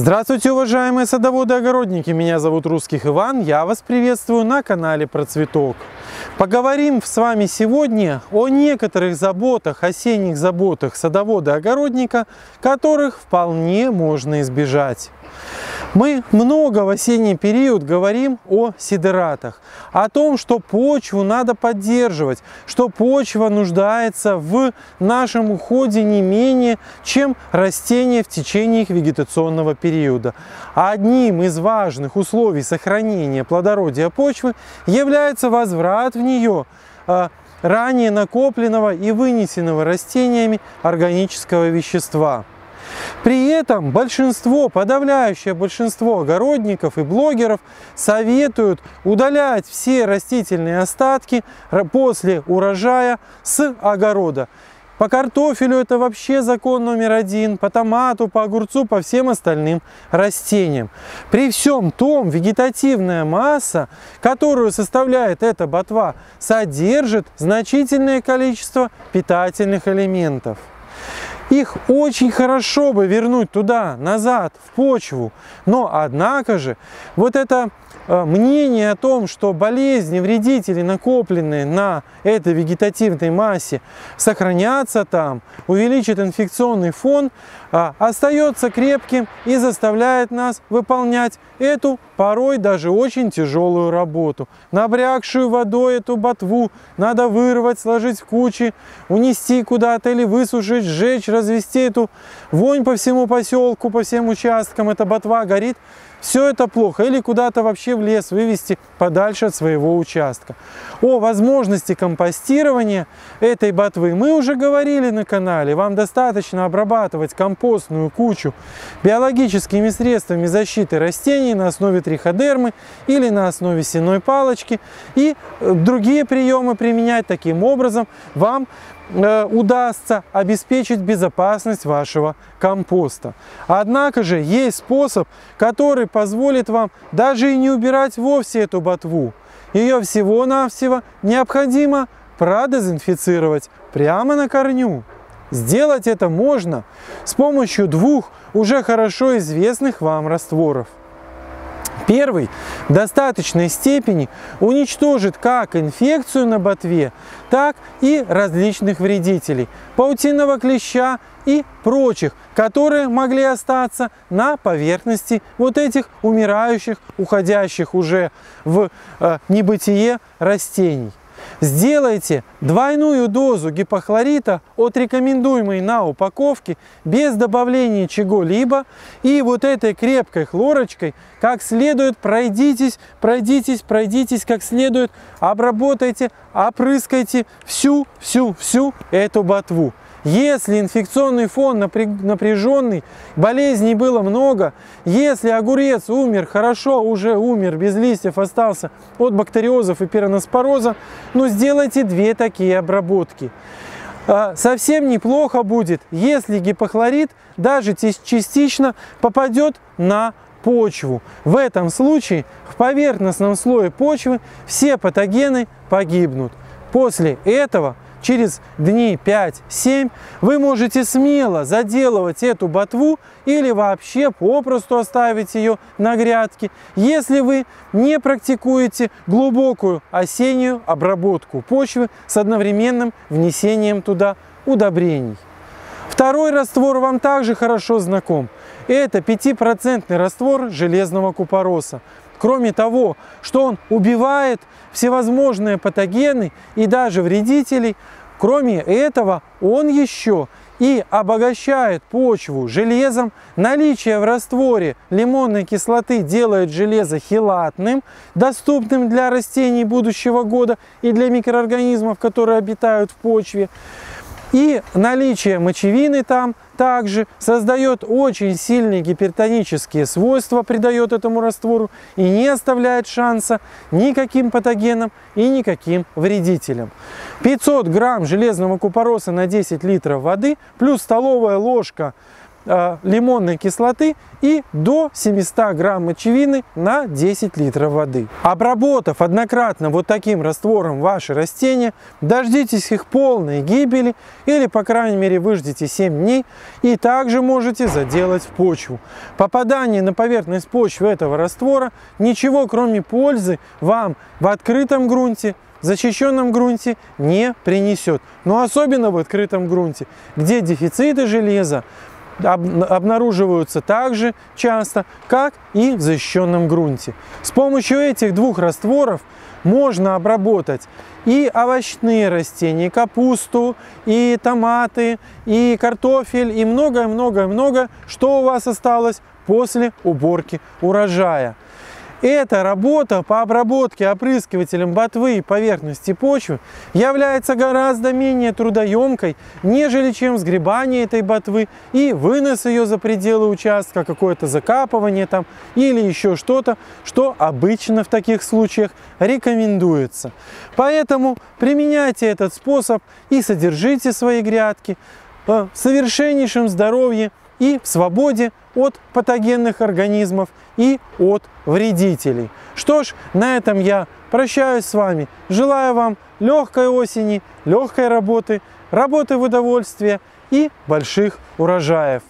Здравствуйте, уважаемые садоводы и огородники! Меня зовут Русский Иван, я вас приветствую на канале Процветок. Поговорим с вами сегодня о некоторых заботах, осенних заботах садовода и огородника, которых вполне можно избежать. Мы много в осенний период говорим о сидератах, о том, что почву надо поддерживать, что почва нуждается в нашем уходе не менее, чем растения в течение их вегетационного периода. А одним из важных условий сохранения плодородия почвы является возврат в нее ранее накопленного и вынесенного растениями органического вещества. При этом подавляющее большинство огородников и блогеров советуют удалять все растительные остатки после урожая с огорода. По картофелю это вообще закон №1, по томату, по огурцу, по всем остальным растениям. При всем том, вегетативная масса, которую составляет эта ботва, содержит значительное количество питательных элементов. Их очень хорошо бы вернуть туда, назад, в почву, но однако же вот это мнение о том, что болезни, вредители, накопленные на этой вегетативной массе, сохранятся там, увеличат инфекционный фон, остается крепким и заставляет нас выполнять эту порой даже очень тяжелую работу. Набрякшую водой эту ботву надо вырвать, сложить в кучи, унести куда-то или высушить, сжечь, развести эту вонь по всему поселку, по всем участкам. Эта ботва горит. Все это плохо. Или куда-то вообще в лес вывести подальше от своего участка. О возможности компостирования этой ботвы мы уже говорили на канале. Вам достаточно обрабатывать компостную кучу биологическими средствами защиты растений на основе триходермы или на основе сенной палочки. И другие приемы применять. Таким образом вам удастся обеспечить безопасность вашего компоста. Однако же есть способ, который позволит вам даже и не убирать вовсе эту ботву. Ее всего-навсего необходимо продезинфицировать прямо на корню. Сделать это можно с помощью двух уже хорошо известных вам растворов. Первый в достаточной степени уничтожит как инфекцию на ботве, так и различных вредителей – паутинного клеща и прочих, которые могли остаться на поверхности вот этих умирающих, уходящих уже в небытие растений. Сделайте двойную дозу гипохлорита от рекомендуемой на упаковке без добавления чего-либо и вот этой крепкой хлорочкой как следует пройдитесь как следует, обработайте, опрыскайте всю эту ботву. Если инфекционный фон напряженный, болезней было много, если огурец умер, хорошо, уже умер, без листьев остался от бактериозов и пероноспороза, ну сделайте две такие обработки. Совсем неплохо будет, если гипохлорит даже частично попадет на почву. В этом случае в поверхностном слое почвы все патогены погибнут. После этого через дней 5-7 вы можете смело заделывать эту ботву или вообще попросту оставить ее на грядке, если вы не практикуете глубокую осеннюю обработку почвы с одновременным внесением туда удобрений. Второй раствор вам также хорошо знаком. Это 5% раствор железного купороса. Кроме того, что он убивает всевозможные патогены и даже вредителей, кроме этого он еще и обогащает почву железом. Наличие в растворе лимонной кислоты делает железо хелатным, доступным для растений будущего года и для микроорганизмов, которые обитают в почве. И наличие мочевины там также создает очень сильные гипертонические свойства, придает этому раствору и не оставляет шанса никаким патогенам и никаким вредителям. 500 грамм железного купороса на 10 литров воды плюс столовая ложка лимонной кислоты и до 700 грамм мочевины на 10 литров воды. Обработав однократно вот таким раствором ваши растения, дождитесь их полной гибели или, по крайней мере, выждите 7 дней и также можете заделать в почву. Попадание на поверхность почвы этого раствора ничего, кроме пользы, вам в открытом грунте, в защищенном грунте не принесет. Но особенно в открытом грунте, где дефициты железа обнаруживаются так же часто, как и в защищенном грунте. С помощью этих двух растворов можно обработать и овощные растения, и капусту, и томаты, и картофель, и многое-многое-многое, что у вас осталось после уборки урожая. Эта работа по обработке опрыскивателем ботвы и поверхности почвы является гораздо менее трудоемкой, нежели чем сгребание этой ботвы и вынос ее за пределы участка, какое-то закапывание там или еще что-то, что обычно в таких случаях рекомендуется. Поэтому применяйте этот способ и содержите свои грядки в совершеннейшем здоровье и в свободе от патогенных организмов и от вредителей. Что ж, на этом я прощаюсь с вами. Желаю вам легкой осени, легкой работы, работы в удовольствие и больших урожаев.